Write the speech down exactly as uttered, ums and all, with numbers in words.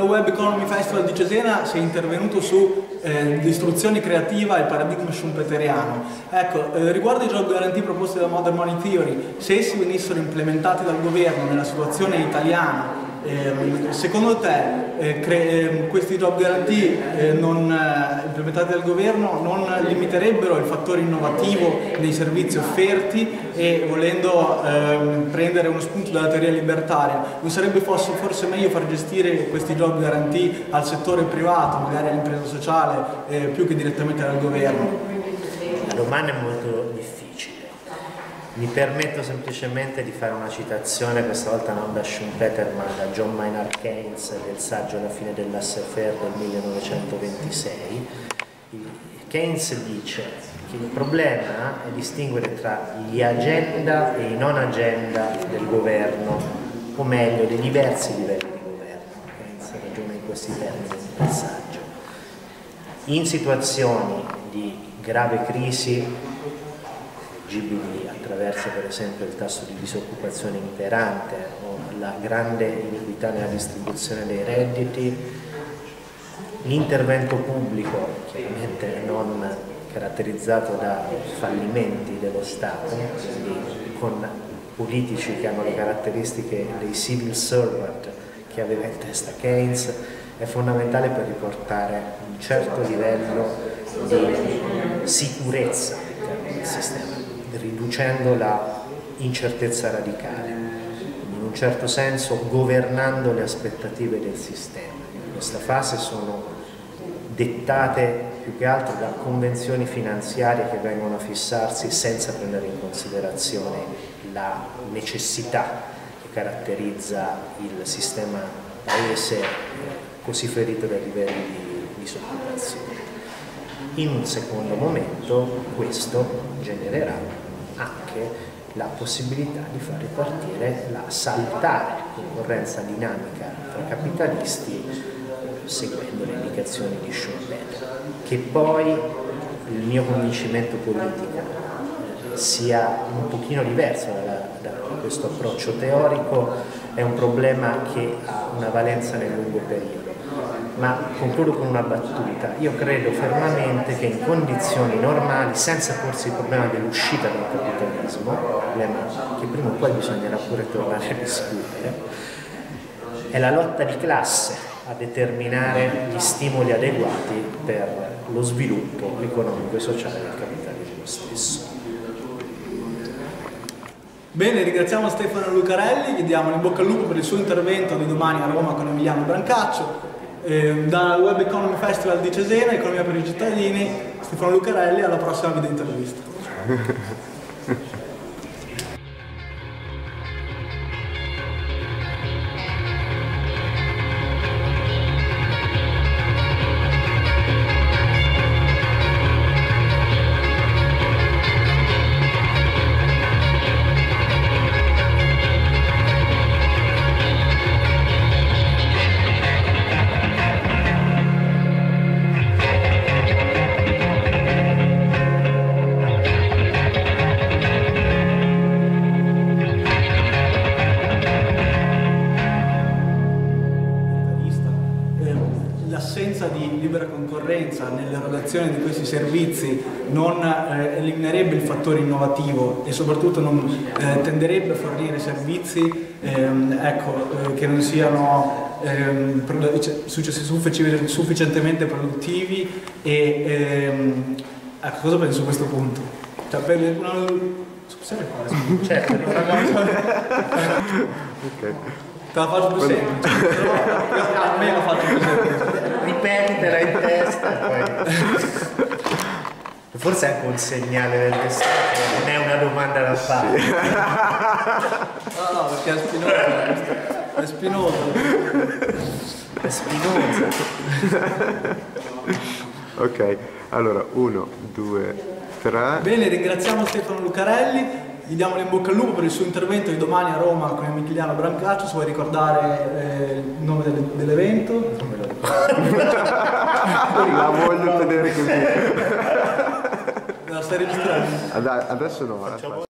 del Web Economy Festival di Cesena si è intervenuto su eh, l'istruzione creativa e il paradigma schumpeteriano. Ecco, eh, riguardo ai job guarantee proposti da Modern Money Theory, se essi venissero implementati dal governo nella situazione italiana, Eh, secondo te eh, eh, questi job guarantee eh, non, eh, implementati dal governo non limiterebbero il fattore innovativo dei servizi offerti e, volendo eh, prendere uno spunto dalla teoria libertaria, non sarebbe forse, forse meglio far gestire questi job guarantee al settore privato, magari all'impresa sociale, eh, più che direttamente dal governo? La domanda è molto difficile. Mi permetto semplicemente di fare una citazione, questa volta non da Schumpeter ma da John Maynard Keynes, del saggio alla fine del laissez-faire del millenovecentoventisei. Keynes dice che il problema è distinguere tra gli agenda e i non agenda del governo, o meglio dei diversi livelli di governo. Keynes ragiona in questi termini nel saggio. In situazioni di grave crisi, attraverso per esempio il tasso di disoccupazione imperante o la grande iniquità nella distribuzione dei redditi, l'intervento pubblico, chiaramente non caratterizzato da fallimenti dello Stato, quindi con politici che hanno le caratteristiche dei civil servant che aveva in testa Keynes, è fondamentale per riportare un certo livello di sicurezza all'interno del sistema, riducendo la incertezza radicale, in un certo senso governando le aspettative del sistema. In questa fase sono dettate più che altro da convenzioni finanziarie che vengono a fissarsi senza prendere in considerazione la necessità che caratterizza il sistema paese così ferito dai livelli di disoccupazione. In un secondo momento questo genererà anche la possibilità di far ripartire la salutare concorrenza dinamica tra capitalisti, seguendo le indicazioni di Schumpeter, che poi il mio convincimento politico sia un pochino diverso da, da questo approccio teorico, è un problema che ha una valenza nel lungo periodo. Ma concludo con una battuta. Io credo fermamente che in condizioni normali, senza porsi il problema dell'uscita dal capitalismo, problema che prima o poi bisognerà pure tornare a discutere, è la lotta di classe a determinare gli stimoli adeguati per lo sviluppo economico e sociale del capitalismo stesso. Bene, ringraziamo Stefano Lucarelli, vi diamo in bocca al lupo per il suo intervento di domani a Roma con Emiliano Brancaccio. Eh, dal Web Economy Festival di Cesena, Economia per i cittadini, Stefano Lucarelli, alla prossima video intervista. Nell'erogazione di questi servizi non eh, eliminerebbe il fattore innovativo e soprattutto non eh, tenderebbe a fornire servizi ehm, ecco, eh, che non siano ehm, suffic sufficientemente produttivi e ehm, ecco, cosa penso a questo punto? Cioè, per una... Scusate, certo, okay. Te la faccio più semplice, però almeno la faccio più semplice. Ripetela in testa poi. Forse è anche un segnale del messaggio, non è una domanda da fare. Sì. No, no, perché è spinosa. È spinosa. È spinosa. Ok, allora, uno, due, tre. Bene, ringraziamo Stefano Lucarelli. Gli diamo in bocca al lupo per il suo intervento di domani a Roma con Emiliano Brancaccio. Se vuoi ricordare eh, il nome dell'evento? Dell non me lo ricordo. La voglio vedere così. La stai registrando? Adesso no.